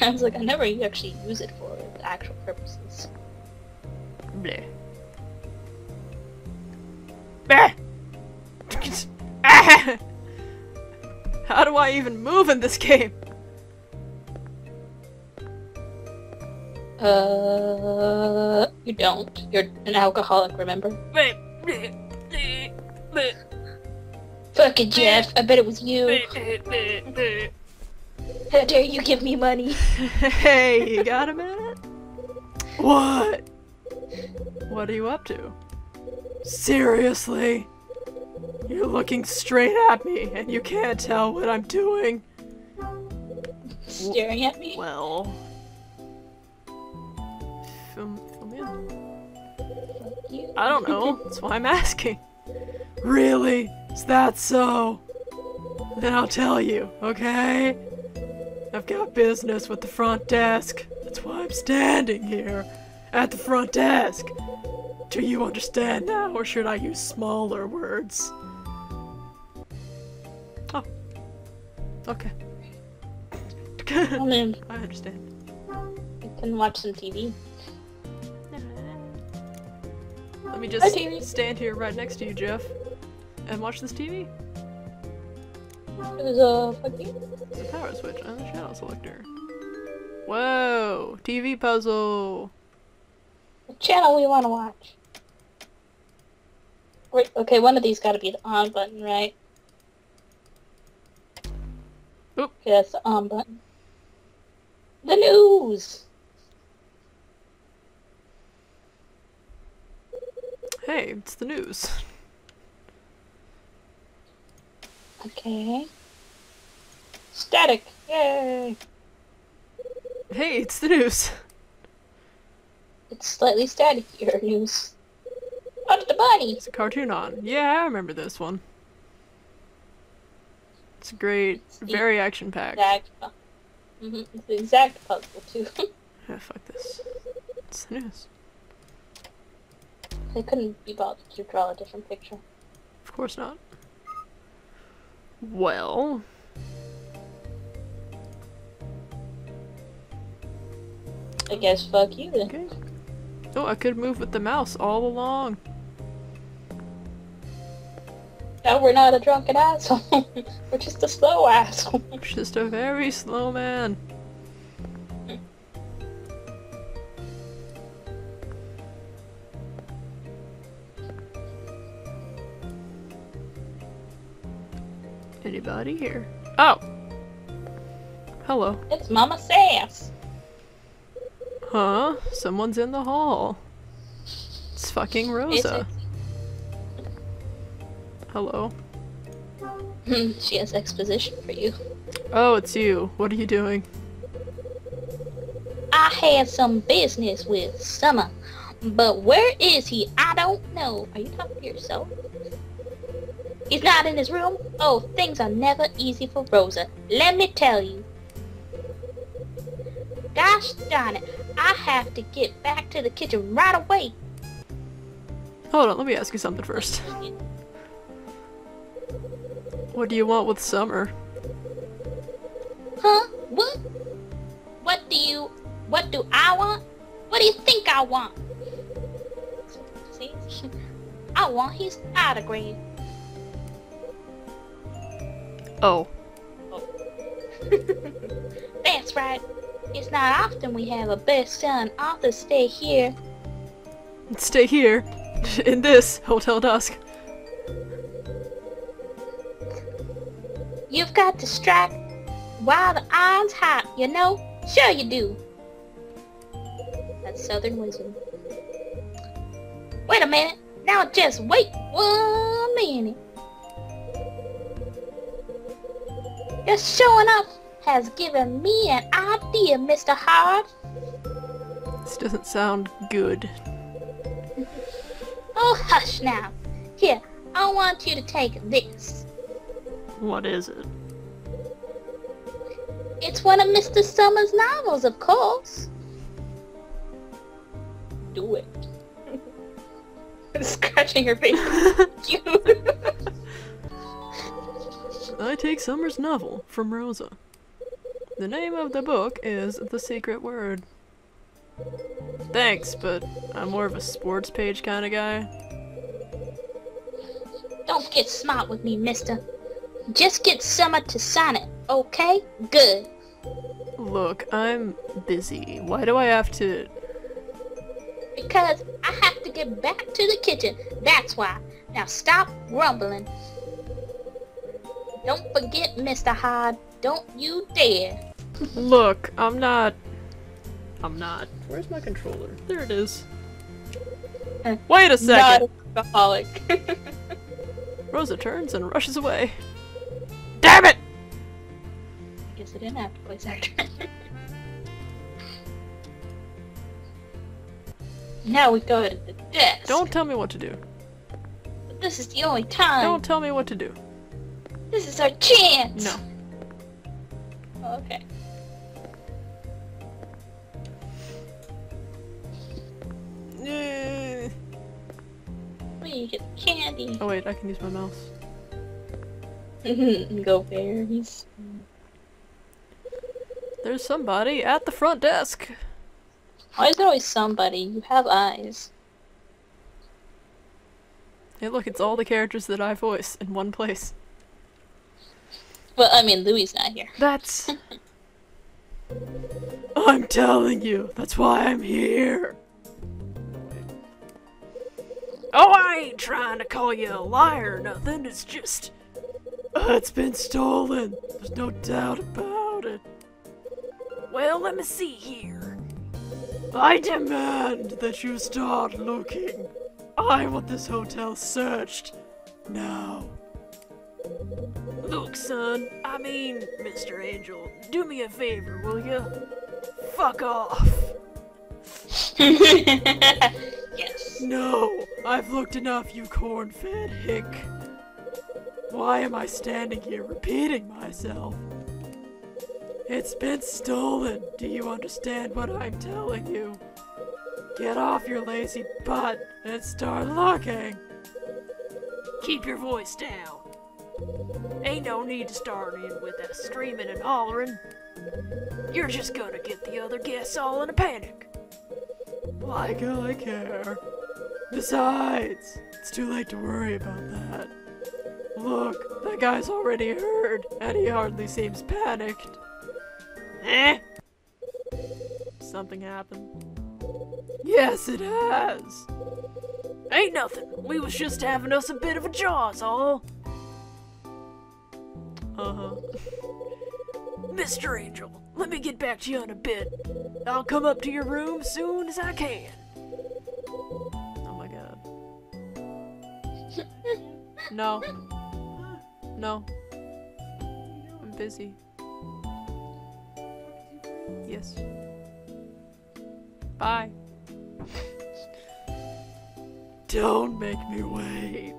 I was like, I never actually use it for actual purposes. Bleh. Bleh! How do I even move in this game? You don't. You're an alcoholic, remember? Fuck it, Jeff. I bet it was you. How dare you give me money? Hey, you got a minute? What? What are you up to? Seriously? You're looking straight at me, and you can't tell what I'm doing. Staring at me? Well... Film in. I don't know. That's why I'm asking. Really? Is that so? Then I'll tell you, okay? I've got business with the front desk. That's why I'm standing here. At the front desk. Do you understand now, or should I use smaller words? Oh. Okay. Come in. I understand. You can watch some TV. Let me just stand here right next to you, Jeff, and watch this TV. There's a fucking... There's a power switch and a channel selector. Whoa! TV puzzle! The channel we want to watch. Wait, okay, one of these gotta be the on button, right? Oop. Okay, that's the on button. The news! Hey, it's the news. Okay. Static! Yay! Hey, it's the news. It's slightly staticky news. Out of the body! It's a cartoon on. Yeah, I remember this one. It's great. Very action-packed. It's the exact puzzle, too. Yeah, fuck this. It's the news. They couldn't be bothered to draw a different picture. Of course not. Well... I guess fuck you then. Okay. Oh, I could move with the mouse all along. No, we're not a drunken asshole. We're just a slow asshole. Just a very slow man. Anybody here? Oh! Hello. It's Mama Sass! Huh? Someone's in the hall. It's fucking Rosa. Hello. She has exposition for you. Oh, it's you. What are you doing? I had some business with Summer, but where is he? I don't know. Are you talking to yourself? He's not in his room? Oh, things are never easy for Rosa. Let me tell you. Gosh darn it. I have to get back to the kitchen right away. Hold on, let me ask you something first. What do you want with Summer? Huh? What? What do I want? What do you think I want? See? I want his autograph. Oh. Oh. That's right. It's not often we have a best-selling author stay here. Stay here? In this Hotel Dusk. You've got to strike while the iron's hot, you know? Sure you do. That's Southern Wisdom. Wait a minute. Now just wait 1 minute. You're showing up. Has given me an idea, Mr. Howard. This doesn't sound good. Oh, hush now. Here, I want you to take this. What is it? It's one of Mr. Summers' novels, of course. Do it. Scratching her face. I take Summers' novel from Rosa. The name of the book is The Secret Word. Thanks, but I'm more of a sports page kind of guy. Don't get smart with me, mister. Just get Summer to sign it, okay? Good. Look, I'm busy. Why do I have to... Because I have to get back to the kitchen, that's why. Now stop grumbling. Don't forget, Mr. Hyde. Don't you dare. Look, I'm not. Where's my controller? There it is. Wait a second! Not alcoholic. Rosa turns and rushes away. Damn it! I guess I didn't have to play second. Now we go to the desk. Don't tell me what to do. But this is the only time. Don't tell me what to do. This is our chance! No. Oh, okay. You get the candy. Oh wait, I can use my mouse. Go berries. There's somebody at the front desk. Why is there always somebody? You have eyes. Hey look, it's all the characters that I voice in one place. Well, I mean, Louie's not here. That's... I'm telling you, that's why I'm here. Oh, I ain't trying to call you a liar or nothing, it's just... it's been stolen. There's no doubt about it. Well, let me see here. I demand that you start looking. I want this hotel searched. Now. Look, son, I mean, Mr. Angel, do me a favor, will you? Fuck off. Yes. No, I've looked enough, you corn-fed hick. Why am I standing here repeating myself? It's been stolen. Do you understand what I'm telling you? Get off your lazy butt and start looking. Keep your voice down. Ain't no need to start in with that screaming and hollering. You're just gonna get the other guests all in a panic. Like I care. Besides, it's too late to worry about that. Look, that guy's already heard, and he hardly seems panicked. Eh? Something happened. Yes, it has. Ain't nothing. We was just having us a bit of a jaw's all. Uh-huh. Mr. Angel, let me get back to you in a bit. I'll come up to your room soon as I can. Oh my god. No. No. I'm busy. Yes. Bye. Don't make me wait.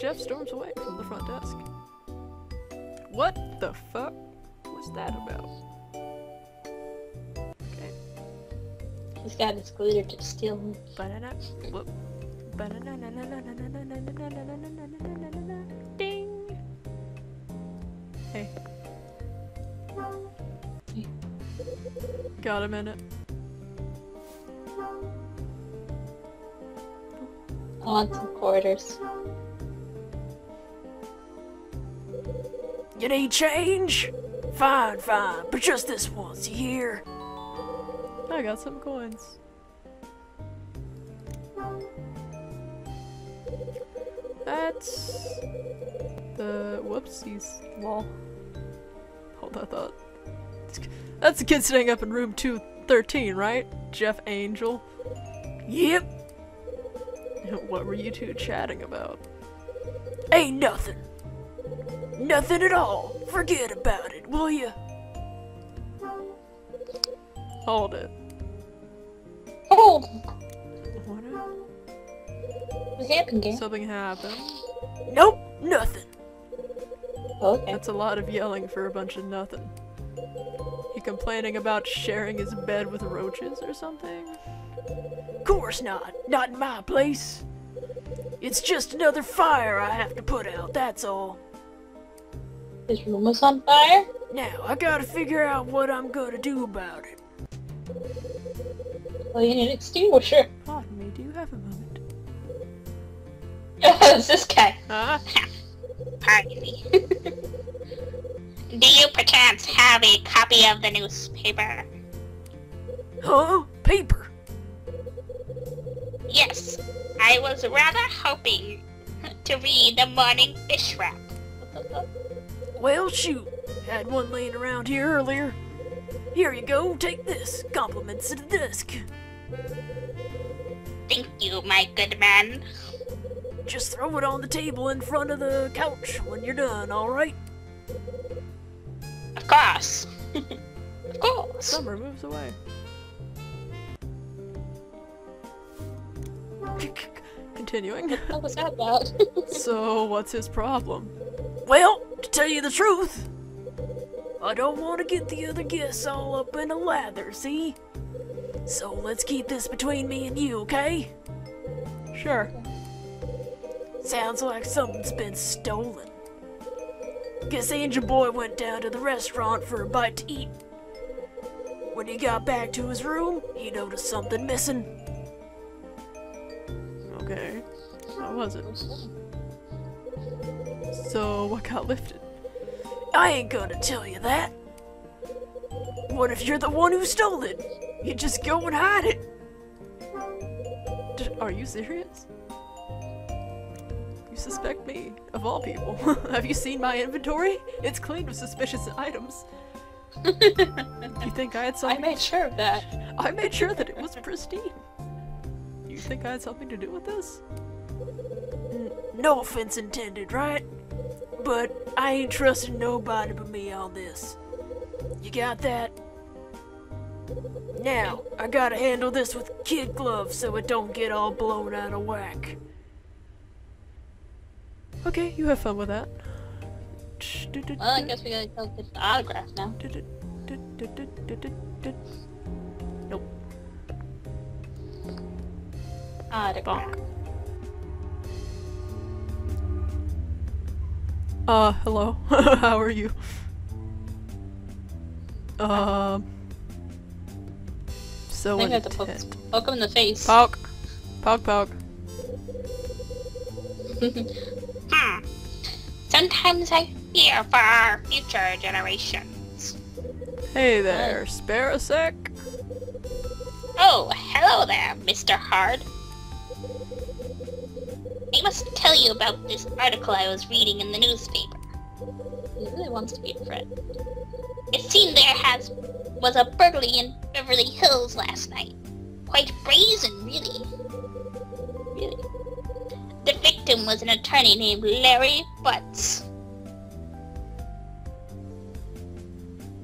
Jeff storms away from the front desk. What the fuck was that about? Okay. He's got his glitter to steal him. Banana. Whoop. Banana. Ding. Hey. Got a minute. I want some quarters. You need change? Fine, fine, but just this once, you hear? I got some coins. That's... the... whoopsies. Lol. Hold that thought. That's the kid sitting up in room 213, right? Jeff Angel. Yep. What were you two chatting about? Ain't nothing. Nothing at all. Forget about it, will you? Hold it. Hold. What happened, Gabe? Something happened. Nope, nothing. Okay. That's a lot of yelling for a bunch of nothing. He complaining about sharing his bed with roaches or something? Course not. Not in my place. It's just another fire I have to put out. That's all. His room was on fire? Now, I gotta figure out what I'm gonna do about it. Well, you need an extinguisher. Pardon me, do you have a moment? It's this guy. Huh? Pardon me. Do you perchance have a copy of the newspaper? Huh? Paper? Yes. I was rather hoping to read the morning fish wrap. Well, shoot. Had one laying around here earlier. Here you go, take this. Compliments to the desk. Thank you, my good man. Just throw it on the table in front of the couch when you're done, alright? Of course. Of course. Summer moves away. Continuing. What was that about? So, what's his problem? Well, to tell you the truth, I don't want to get the other guests all up in a lather, see? So let's keep this between me and you, okay? Sure. Sounds like something's been stolen. Guess Angel Boy went down to the restaurant for a bite to eat. When he got back to his room, he noticed something missing. Okay, what was it? So, what got lifted? I ain't gonna tell you that. What if you're the one who stole it? You just go and hide it. Are you serious? You suspect me, of all people. Have you seen my inventory? It's clean of suspicious items. You think I had something? I made sure of that. I made sure that it was pristine. You think I had something to do with this? No offense intended, right? But I ain't trusting nobody but me on this. You got that? Now, I gotta handle this with kid gloves so it don't get all blown out of whack. Okay, you have fun with that. Well, I guess we gotta go get the autograph now. Nope. Autograph. Bonk. Hello. How are you? So I think I have to poke him in the face. Poke. Poke, poke. Hmm. Sometimes I fear for our future generations. Hey there, spare a sec. Oh, hello there, Mr. Hard. I must tell you about this article I was reading in the newspaper. He really wants to be a friend. It seemed there was a burglary in Beverly Hills last night. Quite brazen, really. Really. The victim was an attorney named Larry Butts.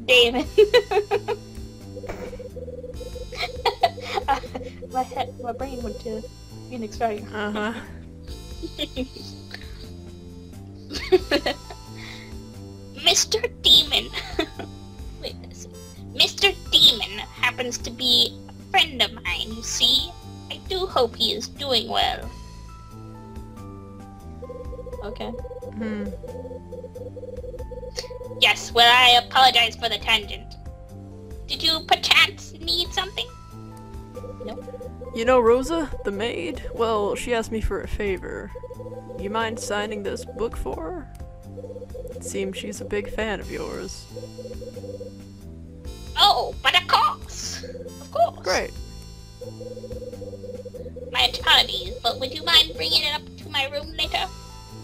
Damon. My brain went to Phoenix Valley. Uh-huh. Mr. Demon. Wait a second. Mr. Demon happens to be a friend of mine, you see? I do hope he is doing well. Okay. Hmm. Yes, well, I apologize for the tangent. Did you perchance need something? Nope. You know Rosa, the maid? Well, she asked me for a favor. You mind signing this book for her? It seems she's a big fan of yours. Oh, but of course! Of course! Great. My apologies, but would you mind bringing it up to my room later?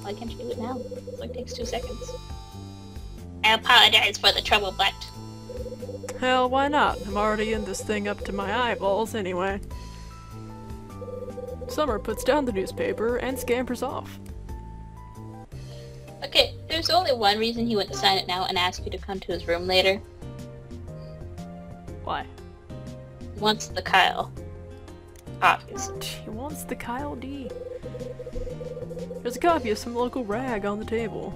Why can't you do it now? It only takes 2 seconds. I apologize for the trouble, but... Hell, why not? I'm already in this thing up to my eyeballs anyway. Summer puts down the newspaper and scampers off. Okay, there's only one reason he went to sign it now and ask you to come to his room later. Why? He wants the Kyle. Obviously. He wants the Kyle D. There's a copy of some local rag on the table.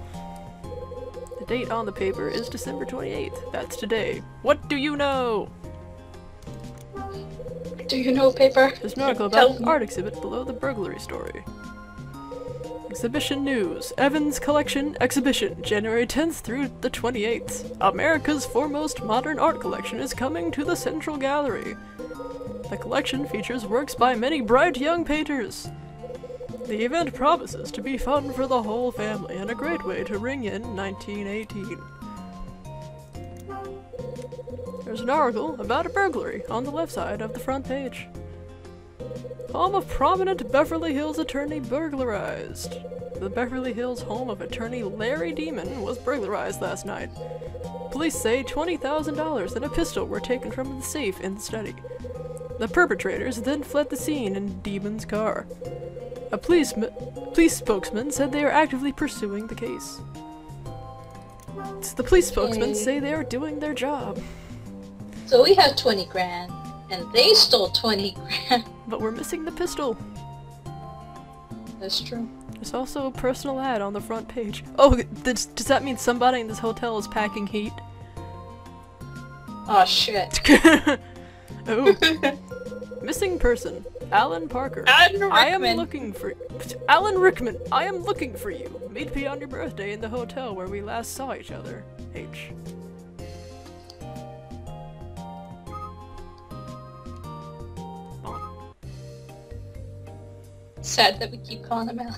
The date on the paper is December 28th. That's today. What do you know? Do you know, paper? There's an article about an art exhibit below the burglary story. Exhibition News. Evans Collection Exhibition, January 10th through the 28th. America's foremost modern art collection is coming to the Central Gallery. The collection features works by many bright young painters. The event promises to be fun for the whole family and a great way to ring in 1918. There's an article about a burglary on the left side of the front page. Home of prominent Beverly Hills attorney burglarized. The Beverly Hills home of attorney Larry Damon was burglarized last night. Police say $20,000 and a pistol were taken from the safe in the study. The perpetrators then fled the scene in Damon's car. A police spokesman said they are actively pursuing the case. The police spokesman say they are doing their job. So we have 20 grand. And they stole 20 grand. But we're missing the pistol. That's true. There's also a personal ad on the front page. Oh, does that mean somebody in this hotel is packing heat? Oh, shit. Oh. Missing person. Alan Parker. Alan Rickman. I am looking for you. Alan Rickman, I am looking for you. Meet me on your birthday in the hotel where we last saw each other. H. Sad that we keep calling him Alan.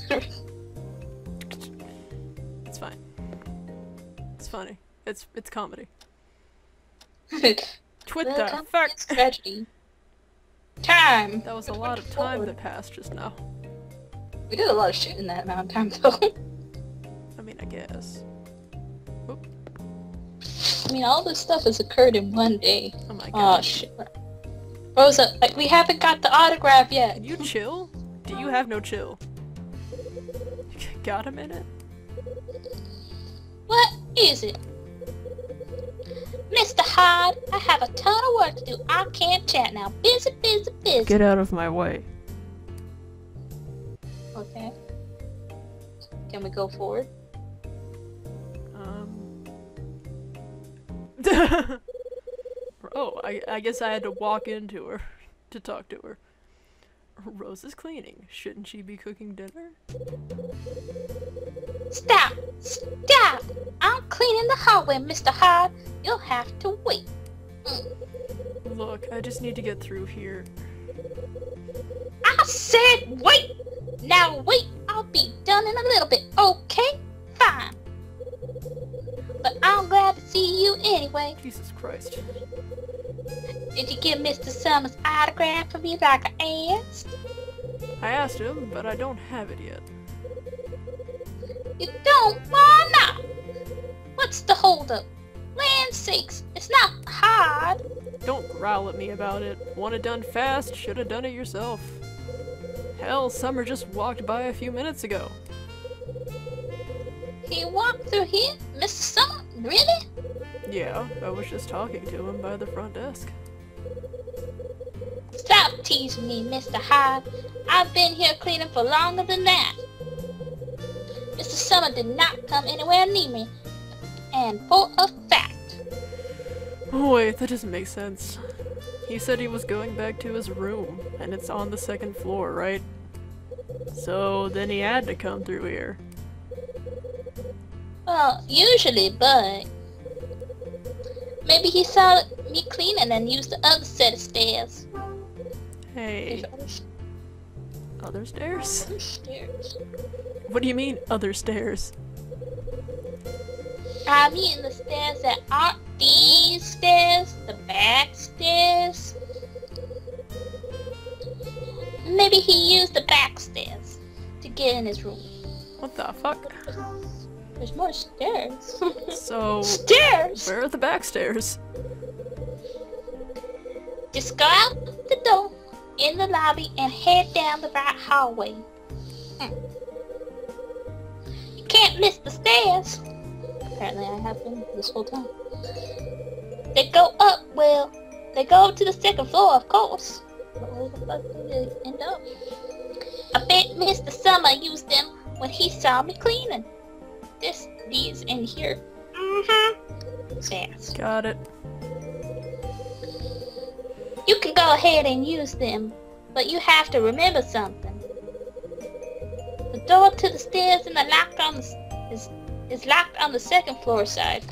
It's fine. It's funny. It's comedy. Twitter. Fuck. It's tragedy. Time. That was a lot of time that passed just now. We did a lot of shit in that amount of time, though. I mean, I guess. Oop. I mean, all this stuff has occurred in one day. Oh my god. Oh shit. Rosa, like, we haven't got the autograph yet. Can you chill? Do you have no chill? Got a minute? What is it? Mr. Hyde, I have a ton of work to do. I can't chat now. Busy, busy, busy. Get out of my way. Okay. Can we go forward? Oh, I guess I had to walk into her to talk to her. Rose is cleaning. Shouldn't she be cooking dinner? Stop! Stop! I'm cleaning the hallway, Mr. Hyde. You'll have to wait. Look, I just need to get through here. I said wait! Now wait! I'll be done in a little bit, okay? Fine. But I'm glad to see you anyway. Jesus Christ. Did you get Mr. Summers' autograph for me like I asked? I asked him, but I don't have it yet. You don't? Why not? What's the holdup? Land sakes, it's not hard. Don't growl at me about it. Want it done fast, should have done it yourself. Hell, Summer just walked by a few minutes ago. He walked through here? Mr. Summer? Really? Yeah, I was just talking to him by the front desk. Stop teasing me, Mr. Hyde. I've been here cleaning for longer than that. Mr. Summer did not come anywhere near me, and for a fact. Wait, that doesn't make sense. He said he was going back to his room, and it's on the second floor, right? So then he had to come through here. Well, usually, but... maybe he saw me cleaning and used the other set of stairs. Hey. Other stairs? Other stairs. What do you mean, other stairs? I mean the stairs that aren't these stairs, the back stairs. Maybe he used the back stairs to get in his room. What the fuck? There's more stairs. So... stairs! Where are the back stairs? Just go out the door, in the lobby, and head down the right hallway. You can't miss the stairs. Apparently I have been this whole time. They go up, well, they go to the second floor, of course. But where the fuck did they end up? I bet Mr. Summer used them when he saw me cleaning. These in here. Yes. Got it. You can go ahead and use them, but you have to remember something. The door to the stairs and is locked on the second floor side.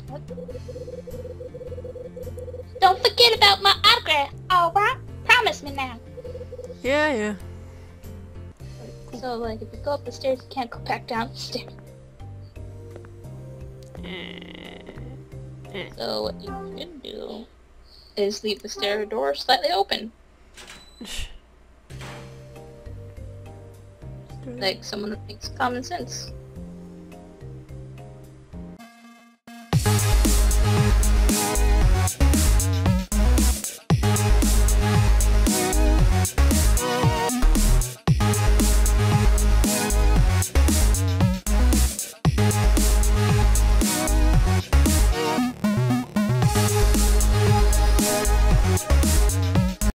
Don't forget about my autograph, alright? Promise me now. Yeah, yeah. So, like, if you go up the stairs, you can't go back down the stairs. So, what you should do is leave the stair door slightly open. Like someone that makes common sense.